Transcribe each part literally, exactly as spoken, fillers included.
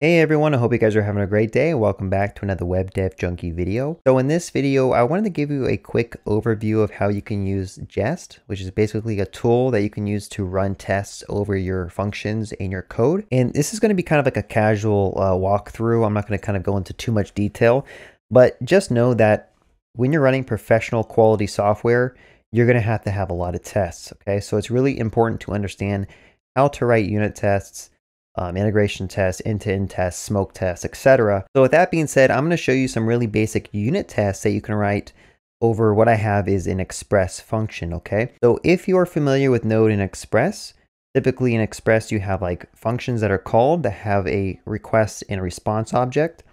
Hey everyone, I hope you guys are having a great day. Welcome back to another Web Dev Junkie video. So in this video, I wanted to give you a quick overview of how you can use Jest, which is basically a tool that you can use to run tests over your functions in your code. And this is going to be kind of like a casual uh, walkthrough. I'm not going to kind of go into too much detail, but just know that when you're running professional quality software, you're going to have to have a lot of tests. Okay, so it's really important to understand how to write unit tests, Um, integration tests, end-to-end tests, smoke tests, et cetera. So with that being said, I'm going to show you some really basic unit tests that you can write over what I have is an Express function, okay? So if you're familiar with Node and Express, typically in Express you have like functions that are called that have a request and a response object.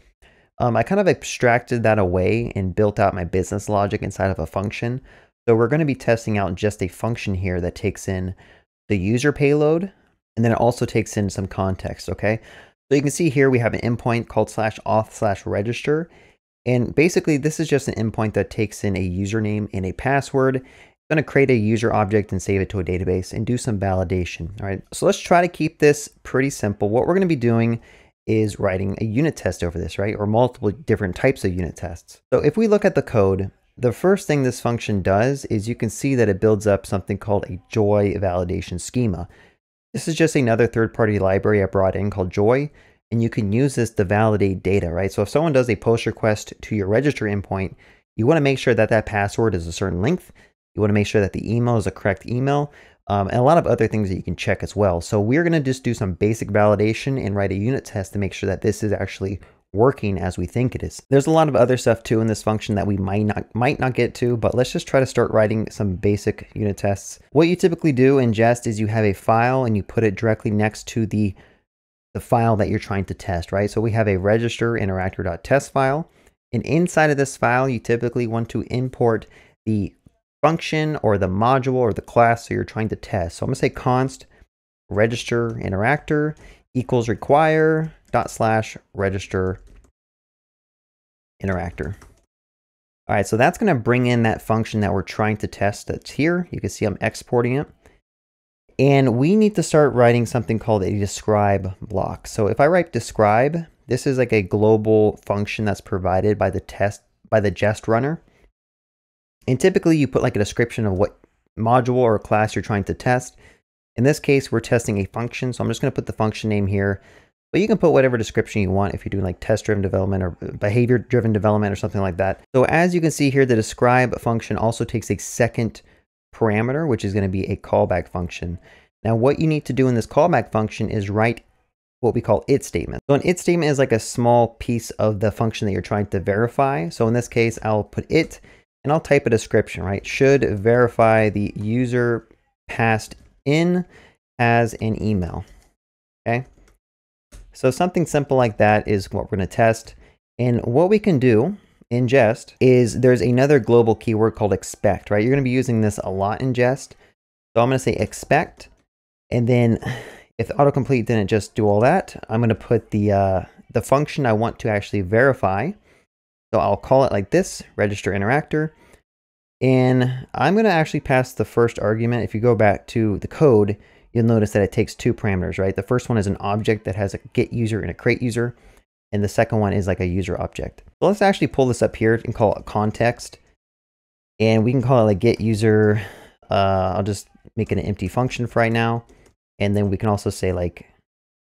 Um, I kind of abstracted that away and built out my business logic inside of a function. So we're going to be testing out just a function here that takes in the user payload, and then it also takes in some context, okay? So you can see here we have an endpoint called slash auth slash register. And basically this is just an endpoint that takes in a username and a password. It's gonna create a user object and save it to a database and do some validation, all right? So let's try to keep this pretty simple. What we're gonna be doing is writing a unit test over this, right? Or multiple different types of unit tests. So if we look at the code, the first thing this function does is you can see that it builds up something called a Joi validation schema. This is just another third-party library I brought in called Joi, and you can use this to validate data, right? So if someone does a post request to your register endpoint, you want to make sure that that password is a certain length. You want to make sure that the email is a correct email, um, and a lot of other things that you can check as well. So we're going to just do some basic validation and write a unit test to make sure that this is actually working as we think it is. There's a lot of other stuff too in this function that we might not might not get to, but let's just try to start writing some basic unit tests. What you typically do in Jest is you have a file and you put it directly next to the the file that you're trying to test, right? So we have a register interactor dot test file, and inside of this file you typically want to import the function or the module or the class that you're trying to test. So I'm gonna say const register interactor equals require dot slash register interactor. All right, so that's going to bring in that function that we're trying to test that's here. You can see I'm exporting it. And we need to start writing something called a describe block. So if I write describe, this is like a global function that's provided by the test, by the Jest runner. And typically you put like a description of what module or class you're trying to test. In this case, we're testing a function. So I'm just going to put the function name here. But you can put whatever description you want if you're doing like test-driven development or behavior-driven development or something like that. So as you can see here, the describe function also takes a second parameter, which is going to be a callback function. Now, what you need to do in this callback function is write what we call it statement. So an it statement is like a small piece of the function that you're trying to verify. So in this case, I'll put it and I'll type a description, right? Should verify the user passed in as an email, okay? So something simple like that is what we're going to test. And what we can do in Jest is there's another global keyword called expect, right? You're going to be using this a lot in Jest. So I'm going to say expect, and then if autocomplete didn't just do all that, I'm going to put the, uh, the function I want to actually verify. So I'll call it like this, register interactor. And I'm going to actually pass the first argument. If you go back to the code, you'll notice that it takes two parameters, right? The first one is an object that has a get user and a create user. And the second one is like a user object. So let's actually pull this up here and call it context. And we can call it like get user. Uh, I'll just make it an empty function for right now. And then we can also say like,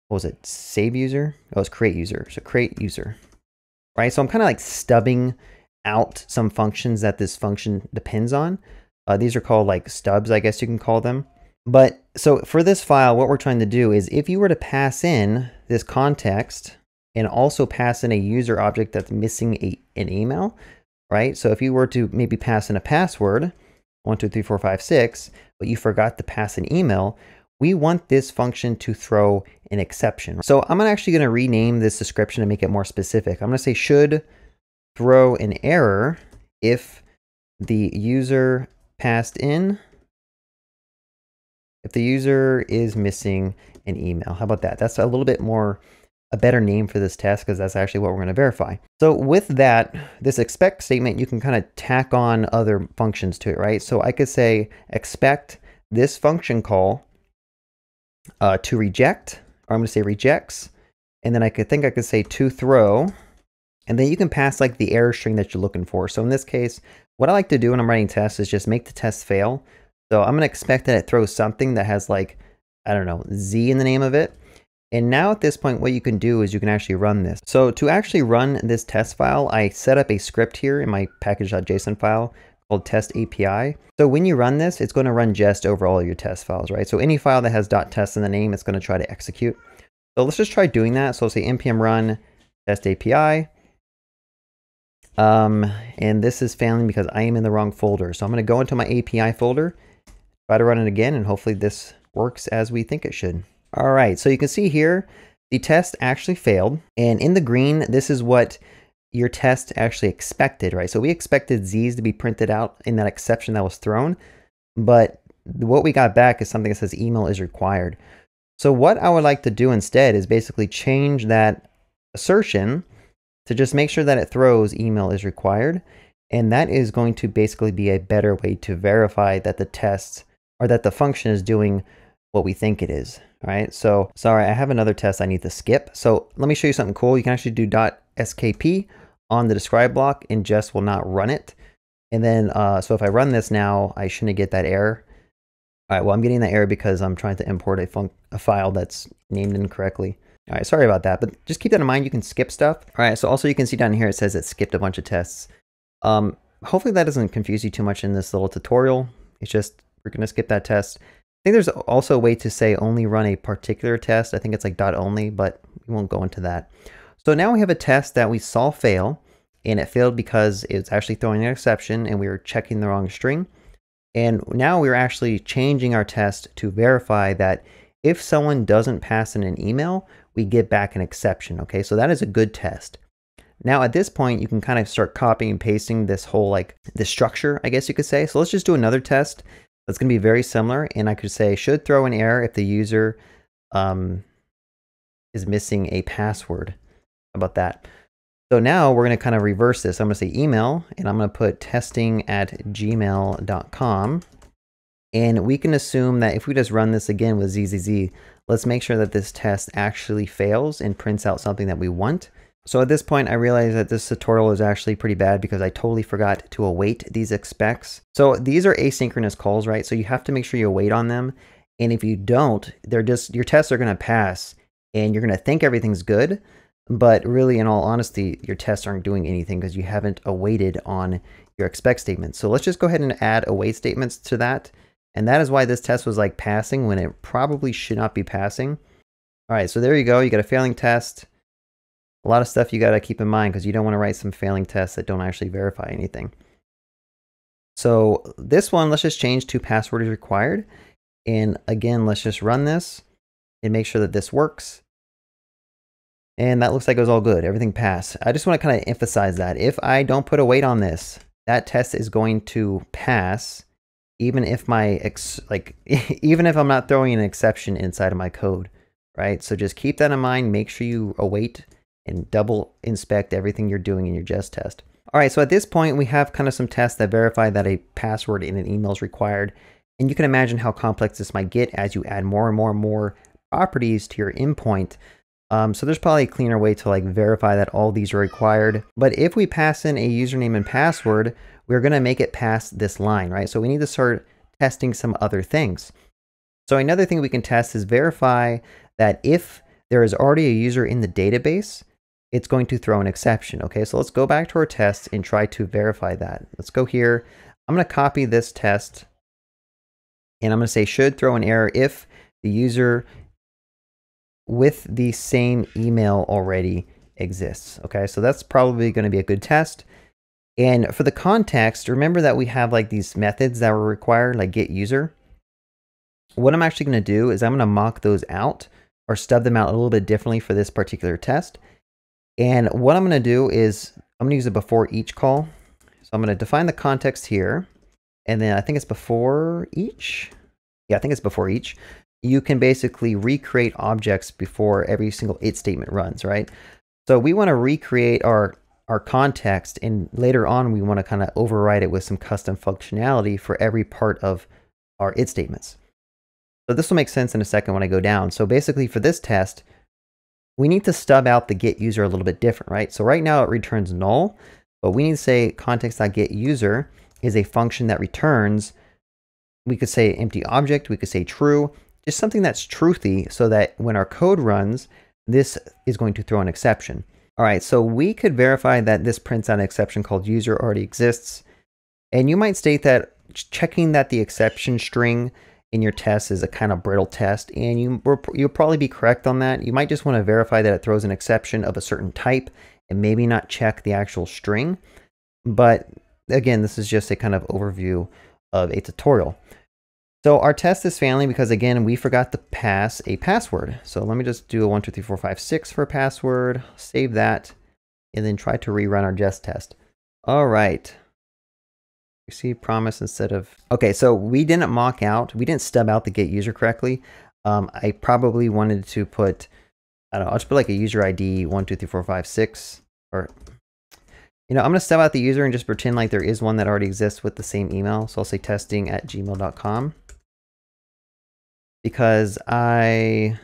what was it? Save user? Oh, it's create user. So create user, right? So I'm kind of like stubbing out some functions that this function depends on. Uh, these are called like stubs, I guess you can call them. But so for this file, what we're trying to do is if you were to pass in this context and also pass in a user object that's missing a, an email, right? So if you were to maybe pass in a password, one, two, three, four, five, six, but you forgot to pass an email, we want this function to throw an exception. So I'm actually going to rename this description to make it more specific. I'm going to say should throw an error if the user passed in if the user is missing an email. How about that? That's a little bit more, a better name for this test because that's actually what we're going to verify. So with that, this expect statement, you can kind of tack on other functions to it, right? So I could say expect this function call uh, to reject, or I'm going to say rejects And then I could think I could say to throw, and then you can pass like the error string that you're looking for. So in this case, what I like to do when I'm writing tests is just make the test fail. So I'm going to expect that it throws something that has like, I don't know, Z in the name of it. And now at this point, what you can do is you can actually run this. So to actually run this test file, I set up a script here in my package.json file called test A P I. So when you run this, it's going to run Jest over all of your test files, right? So any file that has .test in the name, it's going to try to execute. So let's just try doing that. So I'll say npm run test A P I. Um, and this is failing because I am in the wrong folder. So I'm going to go into my A P I folder, try to run it again, and hopefully this works as we think it should. All right, so you can see here, the test actually failed. And in the green, this is what your test actually expected, right? So we expected Z's to be printed out in that exception that was thrown, but what we got back is something that says email is required. So what I would like to do instead is basically change that assertion to just make sure that it throws email is required. And that is going to basically be a better way to verify that the test or that the function is doing what we think it is. All right, so sorry, I have another test I need to skip. So let me show you something cool. You can actually do .skp on the describe block and Jest will not run it. And then, uh, so if I run this now, I shouldn't get that error. All right, well, I'm getting that error because I'm trying to import a, fun a file that's named incorrectly. All right, sorry about that, but just keep that in mind. You can skip stuff. All right, so also you can see down here, it says it skipped a bunch of tests. Um, hopefully that doesn't confuse you too much in this little tutorial. It's just, we're gonna skip that test. I think there's also a way to say only run a particular test. I think it's like dot only, but we won't go into that. So now we have a test that we saw fail, and it failed because it's actually throwing an exception and we were checking the wrong string. And now we're actually changing our test to verify that if someone doesn't pass in an email, we get back an exception, okay? So that is a good test. Now at this point, you can kind of start copying and pasting this whole like, the structure, I guess you could say. So let's just do another test. That's going to be very similar, and I could say should throw an error if the user um, is missing a password. How about that? So now we're going to kind of reverse this. I'm going to say email, and I'm going to put testing at gmail dot com. And we can assume that if we just run this again with Z Z Z, let's make sure that this test actually fails and prints out something that we want. So at this point, I realize that this tutorial is actually pretty bad because I totally forgot to await these expects. So these are asynchronous calls, right? So you have to make sure you await on them. And if you don't, they're just, your tests are going to pass and you're going to think everything's good. But really, in all honesty, your tests aren't doing anything because you haven't awaited on your expect statement. So let's just go ahead and add await statements to that. And that is why this test was like passing when it probably should not be passing. All right, so there you go. You got a failing test. A lot of stuff you got to keep in mind because you don't want to write some failing tests that don't actually verify anything. So this one, let's just change to password is required. And again, let's just run this and make sure that this works. And that looks like it was all good. Everything passed. I just want to kind of emphasize that if I don't put a weight on this, that test is going to pass even if my ex like even if I'm not throwing an exception inside of my code, right? So just keep that in mind. Make sure you await and double inspect everything you're doing in your Jest test. All right, so at this point, we have kind of some tests that verify that a password in an email is required. And you can imagine how complex this might get as you add more and more and more properties to your endpoint. Um, so there's probably a cleaner way to like verify that all these are required. But if we pass in a username and password, we're gonna make it past this line, right? So we need to start testing some other things. So another thing we can test is verify that if there is already a user in the database, it's going to throw an exception. Okay, so let's go back to our test and try to verify that. Let's go here. I'm going to copy this test and I'm going to say should throw an error if the user with the same email already exists. Okay, so that's probably going to be a good test. And for the context, remember that we have like these methods that were required, like get user. What I'm actually going to do is I'm going to mock those out or stub them out a little bit differently for this particular test. And what I'm going to do is I'm going to use it before each call. So I'm going to define the context here. And then I think it's before each. Yeah, I think it's before each. You can basically recreate objects before every single it statement runs, right? So we want to recreate our, our context. And later on, we want to kind of override it with some custom functionality for every part of our it statements. So this will make sense in a second when I go down. So basically for this test, we need to stub out the get user a little bit different, right? So right now it returns null, but we need to say context.getUser is a function that returns, we could say empty object, we could say true, just something that's truthy so that when our code runs, this is going to throw an exception. All right, so we could verify that this prints out an exception called user already exists. And you might state that checking that the exception string in your test is a kind of brittle test, and you, you'll probably be correct on that. You might just want to verify that it throws an exception of a certain type and maybe not check the actual string. But again, this is just a kind of overview of a tutorial. So our test is failing because, again, we forgot to pass a password. So let me just do a one, two, three, four, five, six for a password, save that, and then try to rerun our Jest test. All right. Receive promise instead of, okay, so we didn't mock out, we didn't stub out the get user correctly. Um, I probably wanted to put, I don't know, I'll just put like a user I D one, two, three, four, five, six, or, you know, I'm going to stub out the user and just pretend like there is one that already exists with the same email. So I'll say testing at gmail dot com. Because I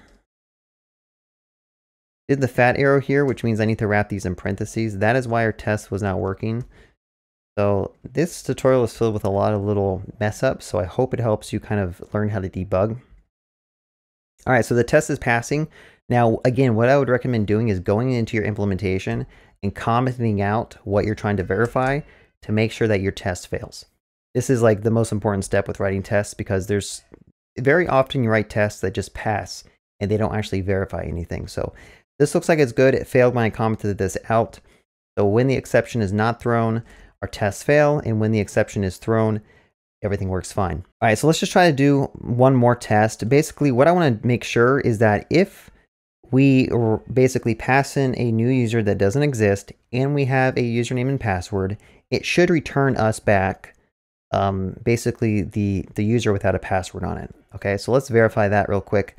did the fat arrow here, which means I need to wrap these in parentheses. That is why our test was not working. So this tutorial is filled with a lot of little mess ups, so I hope it helps you kind of learn how to debug. All right, so the test is passing. Now, again, what I would recommend doing is going into your implementation and commenting out what you're trying to verify to make sure that your test fails. This is like the most important step with writing tests, because there's very often you write tests that just pass and they don't actually verify anything. So this looks like it's good. It failed when I commented this out. So when the exception is not thrown, our tests fail, and when the exception is thrown, everything works fine. All right, so let's just try to do one more test. Basically, what I want to make sure is that if we basically pass in a new user that doesn't exist, and we have a username and password, it should return us back um, basically the, the user without a password on it. Okay, so let's verify that real quick.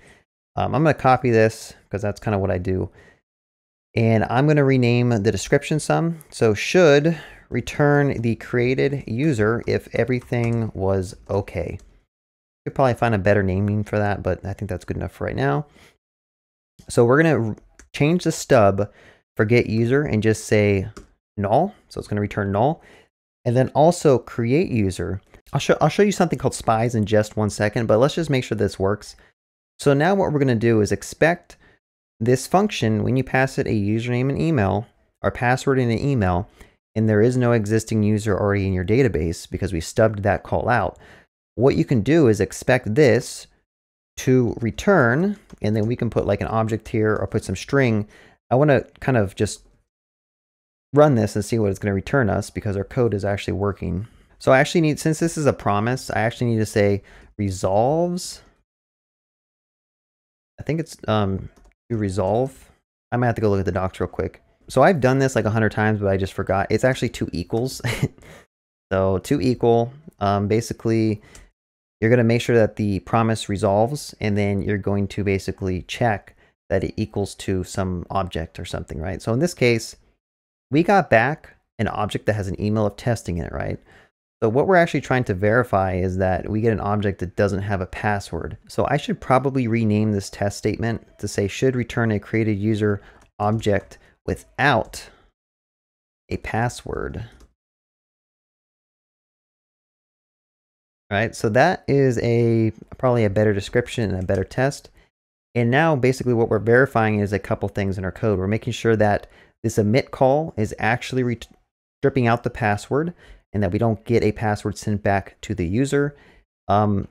Um, I'm going to copy this because that's kind of what I do. And I'm going to rename the description some. So should return the created user if everything was okay. You could probably find a better naming for that, but I think that's good enough for right now. So we're going to change the stub for get user and just say null. So it's going to return null. And then also create user. I'll show, I'll show you something called spies in just one second, but let's just make sure this works. So now what we're going to do is expect this function, when you pass it a username and email, or password in an email, and there is no existing user already in your database because we stubbed that call out, what you can do is expect this to return, and then we can put like an object here or put some string. I want to kind of just run this and see what it's going to return us because our code is actually working. So I actually need, since this is a promise, I actually need to say resolves. I think it's um, to resolve. I might have to go look at the docs real quick. So I've done this like a hundred times, but I just forgot. It's actually two equals. So two equal, um, basically you're gonna make sure that the promise resolves, and then you're going to basically check that it equals to some object or something, right? So in this case, we got back an object that has an email of testing in it, right? So what we're actually trying to verify is that we get an object that doesn't have a password. So I should probably rename this test statement to say should return a created user object without a password. All right, so that is a probably a better description and a better test. And now basically what we're verifying is a couple things in our code. We're making sure that this emit call is actually stripping out the password and that we don't get a password sent back to the user. Um,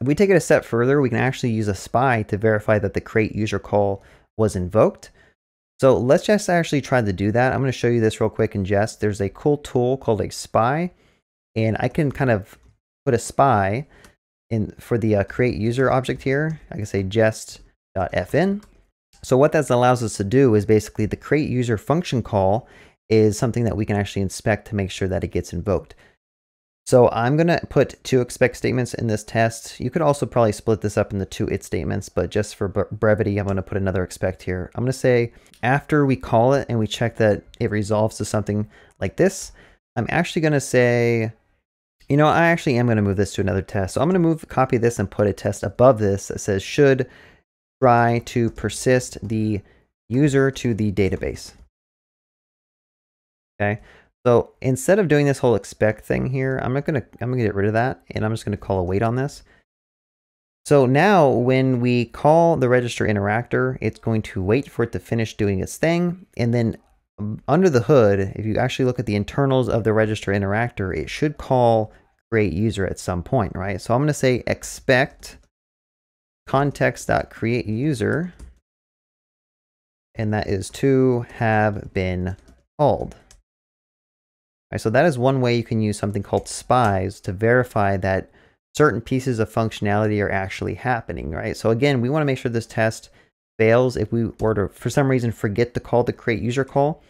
if we take it a step further, we can actually use a spy to verify that the create user call was invoked. So let's just actually try to do that. I'm going to show you this real quick in Jest. There's a cool tool called a spy, and I can kind of put a spy in for the uh, create user object here. I can say jest dot f n. So what that allows us to do is basically the create user function call is something that we can actually inspect to make sure that it gets invoked. So I'm going to put two expect statements in this test. You could also probably split this up into two it statements, but just for brevity, I'm going to put another expect here. I'm going to say after we call it and we check that it resolves to something like this, I'm actually going to say, you know, I actually am going to move this to another test. So I'm going to move, copy this and put a test above this that says should try to persist the user to the database. Okay, so instead of doing this whole expect thing here, I'm not gonna I'm gonna get rid of that, and I'm just gonna call a wait on this. So now when we call the register interactor, it's going to wait for it to finish doing its thing, and then under the hood, if you actually look at the internals of the register interactor, it should call create user at some point, right? So I'm going to say expect context.create user, and that is to have been called. All right, so that is one way you can use something called spies to verify that certain pieces of functionality are actually happening, right? So again, we want to make sure this test fails if we were to, for some reason, forget to call the create user call,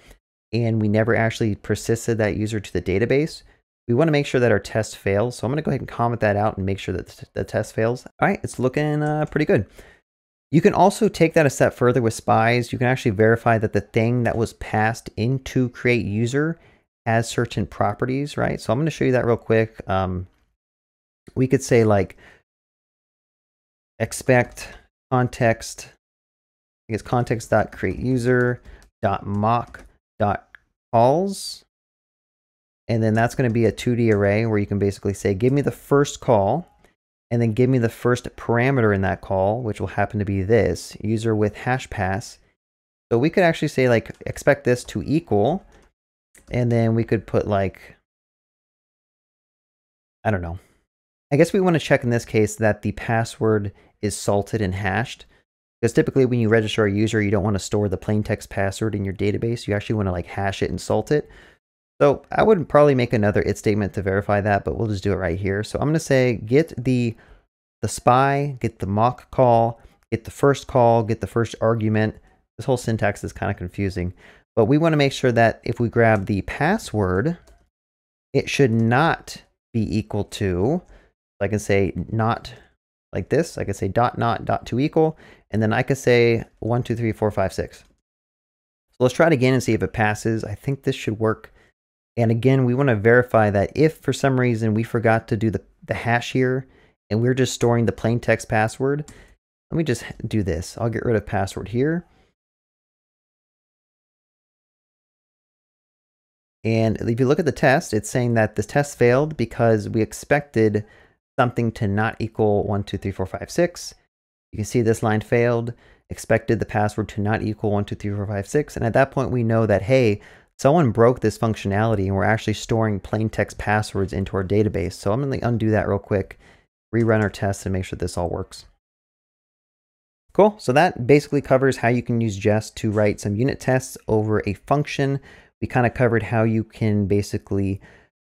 and we never actually persisted that user to the database. We want to make sure that our test fails. So I'm going to go ahead and comment that out and make sure that the test fails. All right, it's looking uh, pretty good. You can also take that a step further with spies. You can actually verify that the thing that was passed into create user has certain properties, right? So I'm going to show you that real quick. Um, We could say like expect context, I guess context.createUser.mock.calls. And then that's going to be a two D array where you can basically say, give me the first call, and then give me the first parameter in that call, which will happen to be this user with hash pass. So we could actually say like expect this to equal, and then we could put like, I don't know. I guess we want to check in this case that the password is salted and hashed, because typically when you register a user, you don't want to store the plain text password in your database. You actually want to like hash it and salt it. So I would probably make another it statement to verify that, but we'll just do it right here. So I'm going to say get the the spy, get the mock call, get the first call, get the first argument. This whole syntax is kind of confusing, but we want to make sure that if we grab the password, it should not be equal to. I can say not like this. I can say dot not dot to equal, and then I could say one, two, three, four, five, six. So let's try it again and see if it passes. I think this should work. And again, we want to verify that if for some reason we forgot to do the, the hash here and we're just storing the plain text password, let me just do this. I'll get rid of password here. And if you look at the test, it's saying that this test failed because we expected something to not equal one, two, three, four, five, six. You can see this line failed, expected the password to not equal one, two, three, four, five, six. And at that point we know that, hey, someone broke this functionality and we're actually storing plain text passwords into our database. So I'm gonna undo that real quick, rerun our test and make sure this all works. Cool, so that basically covers how you can use Jest to write some unit tests over a function. We kind of covered how you can basically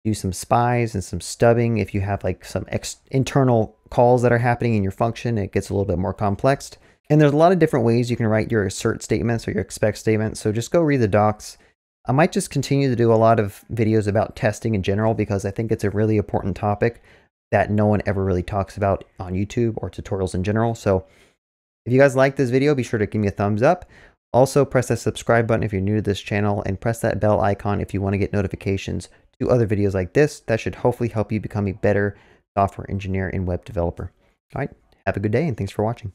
do some spies and some stubbing. If you have like some ex internal calls that are happening in your function, it gets a little bit more complex. And there's a lot of different ways you can write your assert statements or your expect statements. So just go read the docs. I might just continue to do a lot of videos about testing in general, because I think it's a really important topic that no one ever really talks about on YouTube or tutorials in general. So if you guys like this video, be sure to give me a thumbs up. Also press that subscribe button if you're new to this channel, and press that bell icon if you want to get notifications to other videos like this. That should hopefully help you become a better software engineer and web developer. All right, have a good day and thanks for watching.